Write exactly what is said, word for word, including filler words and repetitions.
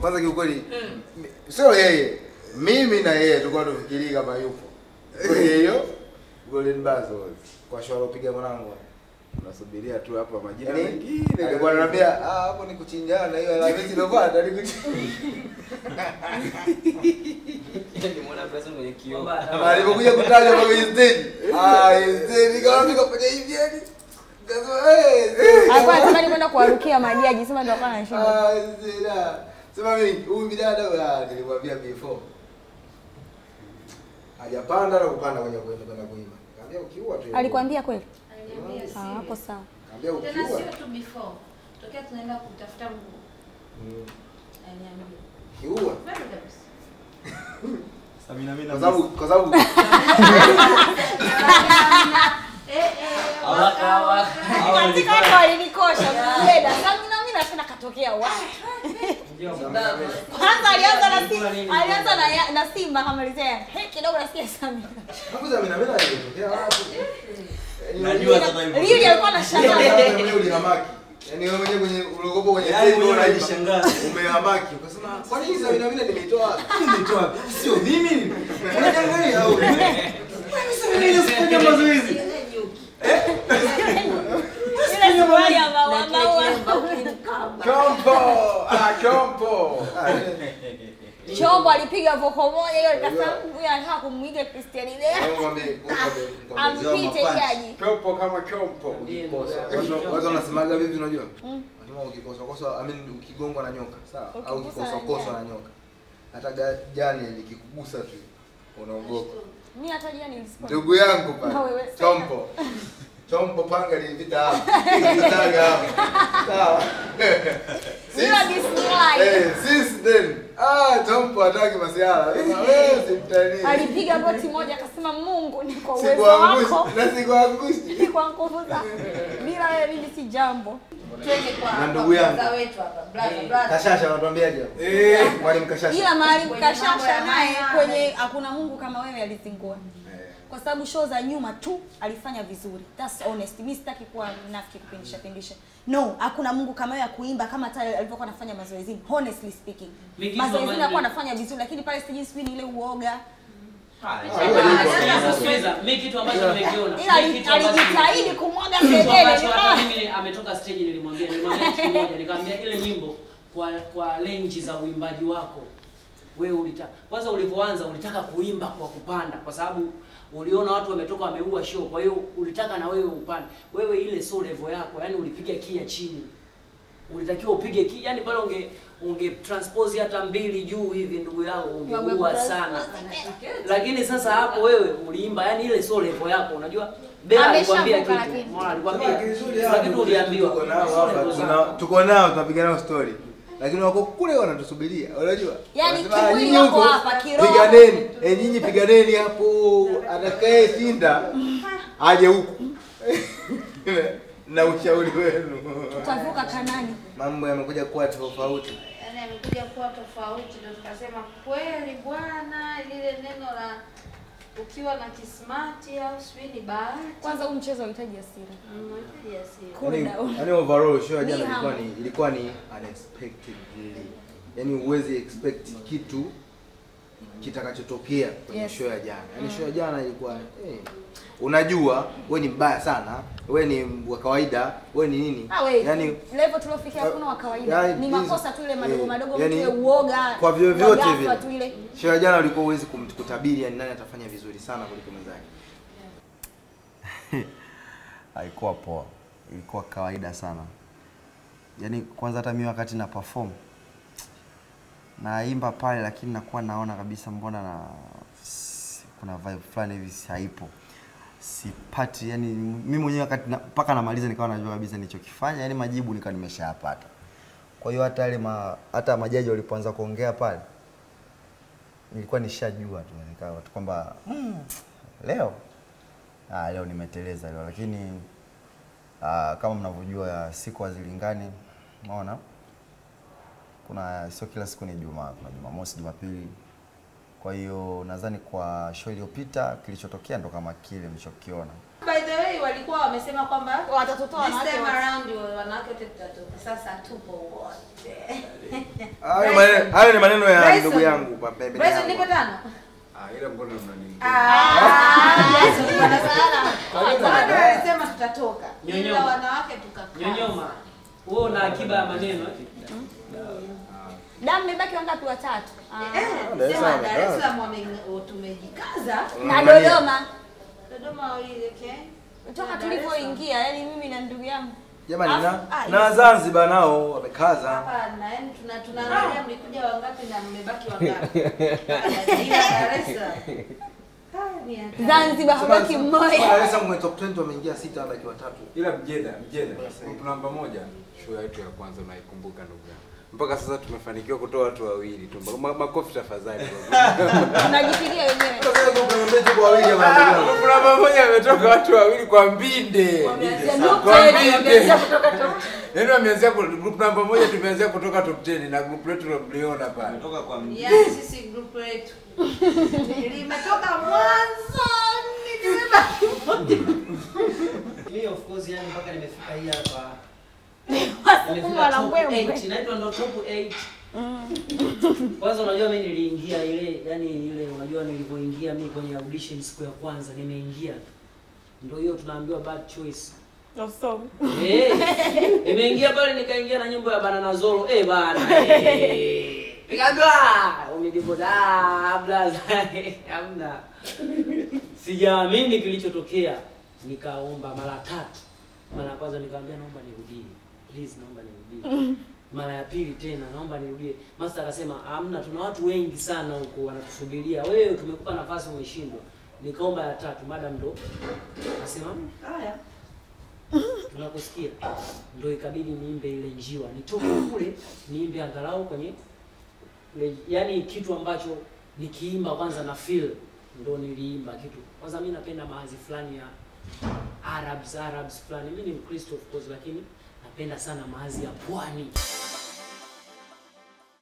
Kwanza kiukweli mm. Sio yeye, mimi na yeye tulikuwa tunafikiri kama yupo. Kwa hiyo Golden Bazo kwa shauri upiga mwanangu. Unasubiria tu hapa majina mengine. Alikuwa ananiambia ah, hapo ni kuchinjana hiyo alawezi ndopata ni kuchinjana. Ni mwana pesa mwenye kio. Kama alipokuja kutaja kwa Wednesday. Ah, Wednesday kama nikapata hivi yani. Gazo eh. Alikuwa anataka kwenda kuarukia majaji, sema ndio hapana shida. Ah, zida. Sema mimi huyu bidada nilikwambia before. Hajapanda na kupanda kwenye kwenda kwenda kuiba. Kaambia ukiua tu. Alikwambia kweli? Aliniambia sawa. Hapo sawa. Kaambia ukiua. Tena sio tu before. Tokea tunaenda kutafuta nguo. Mm. Aliniambia. Kiua. Bado kabisa. Samina mimi na. Kwa sababu kwa sababu eh eh awaka awaka. Katika alinikosha mjeda. Samina mimi nasema katokea wapi? Kwanza alianza na Simba, alianza na na Simba akamalizea. He kidogo nasikia Samia. Mungu za minabela ilitokea wapi? Najua sasa hivi. Yule alikuwa anashangaa. Yule hamaki. Yaani wewe mwenyewe kwenye ulogopo kwenye simu unajishangaa. Umehamaki. Ukasema kwa nini za minabela nimeitoa? Nimeitoa. Sio mimi. Unaangalia au? Mimi sasa nile sifanya mazoezi. Ile nyuki. Eh? Ile nyuki ya mawa. Ah, chombo. Chombo alipiga voko moja hiyo nikasema huyu anataka kumuiga Christian ile. Ampite jaji. Chombo kama chombo. Unaweza unasemaga vipi unajua? Unajua ukikosa kosa, I mean ukigongwa na nyoka, sawa? Au ukikosa kosa na nyoka. Hata jani likikugusa tu unaogopa. Mimi hata jani nilisikia. Ndugu yangu pale. Chombo. Chombo panga lilipita hapa. Nitaga hapa. Sawa. Sila bismillah. Eh, since then. Ah, Chombo hataki masiara. Wewe simtani. Alipiga boti moja akasema Mungu ni kwa uwezo wako. Na siku angushi. Ni kwa nguvu za. Bila wewe mimi si jambo. Twende kwa ndugu yetu hapa. Blaza blaza. Kashasha anatuambiaje hapo? Eh, mwalimu Kashasha. Ila mwalimu Kashasha naye kwenye hakuna Mungu kama wewe alizingua. Kwa sababu show za nyuma tu alifanya vizuri. That's honest. Mimi sitaki kuwa mnafiki kupindisha pindisha. No, hakuna Mungu kama yeye kuimba kama tayari alivyokuwa anafanya mazoezi. Honestly speaking. Mazoezi alikuwa anafanya vizuri lakini pale stage sisi ni ile uoga. Mimi kitu ambacho nimekiona. Ila alijitahidi kumwaga kelele. Mimi ametoka stage nilimwambia nilimwambia kitu moja nikamwambia ile nyimbo kwa kwa range za uimbaji wako. Wewe ulitaka kwanza ulipoanza ulitaka kuimba kwa kupanda kwa sababu uliona watu wametoka wameua show kwa hiyo ulitaka na wewe upande. Wewe ile sio level yako, yani ulipiga kia chini. Ulitakiwa upige kia, yani pale unge unge transpose hata mbili juu hivi ndugu yao ungeua sana. Lakini sasa hapo wewe uliimba, yani ile sio level yako, unajua? Bea alikwambia kitu. Mwana alikwambia kizuri hapo. Lakini uliambiwa tuko nao hapa, tuko nao tunapiga nao story. Lakini wako kule wanatusubiria. Unajua? Yaani kimwili wako hapa kiroho. Piganeni. Eh nyinyi piganeni hapo atakaye shinda aje huku. Na ushauri wenu. Tutavuka Kanani. Mambo yamekuja kuwa tofauti. Yaani yamekuja kuwa tofauti ndio tukasema kweli bwana lile neno la ukiwa na kismati au swi ni bahati. Kwanza huu mchezo unahitaji hasira. Unahitaji hasira. Yaani overall show jana ilikuwa ni ilikuwa ni unexpected. Yaani huwezi expect kitu kitakachotokea kwenye yes. Show ya jana. Yaani mm. Show ya jana ilikuwa eh unajua wewe ni mbaya sana, wewe ni wa kawaida, wewe ni nini? Yaani level tulofikia hakuna wa kawaida. Ni makosa tu ile madogo madogo mtu yeye uoga. Kwa vile vyote vile. Show ya jana ulikuwa uwezi kumkutabiri yani nani atafanya vizuri sana kuliko mwanzake. Haikuwa poa. Ilikuwa kawaida sana. Yaani kwanza hata mimi wakati na perform naimba pale lakini nakuwa naona kabisa mbona na kuna vibe fulani hivi haipo. Sipati yani mimi mwenyewe wakati mpaka na, namaliza nikawa najua kabisa nilichokifanya yani majibu nika nimeshayapata. Kwa hiyo hata ile ma, hata majaji walipoanza kuongea pale nilikuwa nishajua tu nikawa kwamba mm, leo ah leo nimeteleza leo lakini aa, kama mnavyojua siku hazilingani unaona kuna sio kila siku ni Jumaa, kuna Jumamosi, Jumapili, Kwa hiyo nadhani kwa show iliyopita kilichotokea ndo kama kile mlichokiona. By the way walikuwa wamesema kwamba watatotoa wanawake. This time around wanawake watatotoa. Sasa tupo wote. Hayo maneno, hayo ni maneno ya ndugu yangu baba. Basi nipe tano. Ah, ile mkono unaniingia. Ah, yes, unapata sana. Watu wanasema tutatoka. Ila wanawake tukakaa. Nyonyoma. Wewe una akiba ya maneno. Damu imebaki wangapi? Watatu. Ah, sema Dar es Salaam wamejikaza na Dodoma. Dodoma ile ke. Kutoka tulipoingia, yani mimi na ndugu yangu. Jamani na na Zanzibar nao wamekaza. Hapana, yani tuna tunaangalia mlikuja wangapi na mmebaki wangapi. Dar es Salaam. Zanzibar habaki mmoja. Dar es Salaam top ishirini wameingia sita habaki watatu. Ila mjeda, mjeda. Grupu namba moja, show yetu ya kwanza naikumbuka ndugu yangu. Mpaka sasa tumefanikiwa kutoa watu wawili tu. Makofi tafadhali. Tunajipigia wenyewe. Kuna pamoja ametoka watu wawili kwa mbinde. Kwa mbinde. Neno ameanzia kwa group namba moja tumeanzia kutoka top kumi na group letu tuliona pale. Kutoka kwa mbinde. Yaani sisi group letu. Limetoka mwanzo. Leo of course yani mpaka nimefika hii hapa. Nimefika top nane, naitwa ndo top nane. Kwanza unajua mimi niliingia ile, yani ile unajua nilipoingia mimi kwenye audition siku ya kwanza nimeingia. Ndio hiyo tunaambiwa bad choice. Of song. Eh. Nimeingia pale nikaingia na nyimbo ya Banana Zoro. Eh bana. Eh. Nikaambiwa umediboda blaza. Hamna. Sijaamini kilichotokea. Nikaomba mara tatu. Mara kwanza nikamwambia naomba nirudie. Please naomba nirudie. Mara ya pili tena naomba nirudie. Master akasema hamna, tuna watu wengi sana huko wanatusubiria. Wewe tumekupa nafasi umeshindwa. Nikaomba ya tatu, madam ndo akasema haya. Tunakusikia. Ndio ikabidi niimbe ile njiwa. Nitoke kule niimbe angalau kwenye le, yani kitu ambacho nikiimba kwanza na feel ndo niliimba kitu. Kwanza mimi napenda maazi fulani ya Arabs, Arabs fulani. Mimi ni Mkristo of course lakini napenda sana maazi ya pwani.